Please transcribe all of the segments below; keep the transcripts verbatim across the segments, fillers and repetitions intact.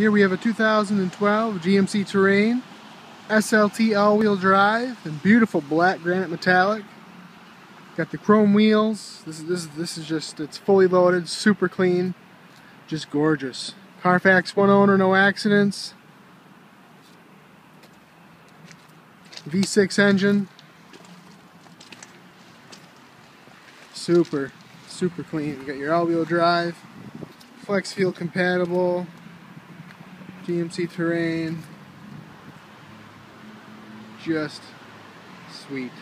Here we have a two thousand twelve G M C Terrain, S L T all-wheel drive, and beautiful black granite metallic. Got the chrome wheels. This is this is this is just it's fully loaded, super clean, just gorgeous. Carfax, one owner, no accidents. V six engine. Super, super clean. You got your all-wheel drive, flex fuel compatible, G M C Terrain. Just sweet.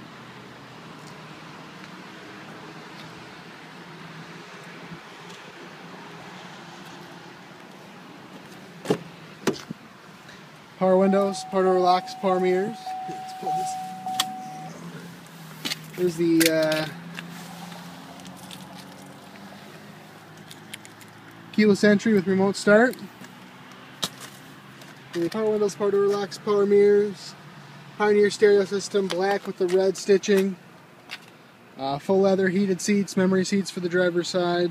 Power windows, power door locks, power mirrors. Let's pull this. There's the uh, keyless entry with remote start. And the power windows, power door locks, power mirrors. Pioneer stereo system, black with the red stitching. Uh, full leather heated seats, memory seats for the driver's side.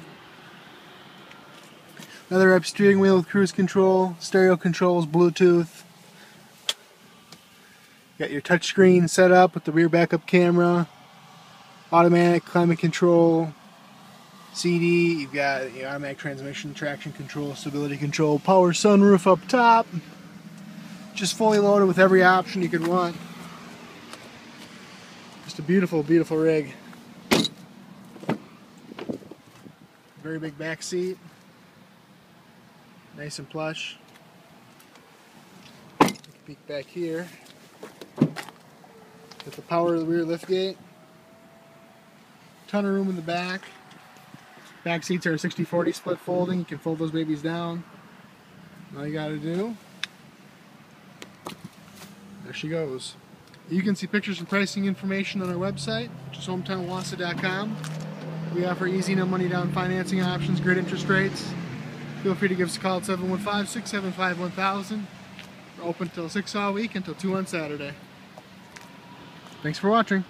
Leather up steering wheel with cruise control, stereo controls, Bluetooth. Got your touchscreen set up with the rear backup camera, automatic climate control, C D. You've got your automatic transmission, traction control, stability control, power sunroof up top. Just fully loaded with every option you could want. Just a beautiful, beautiful rig. Very big back seat, nice and plush. Take a peek back here. With the power of the rear liftgate, ton of room in the back. Back seats are a sixty forty split folding. You can fold those babies down. All you gotta do, there she goes. You can see pictures and pricing information on our website, which is hometown wausau dot com. We offer easy, no money down financing options, great interest rates. Feel free to give us a call at seven one five, six seven five, one thousand. We're open till six all week, until two on Saturday. Thanks for watching.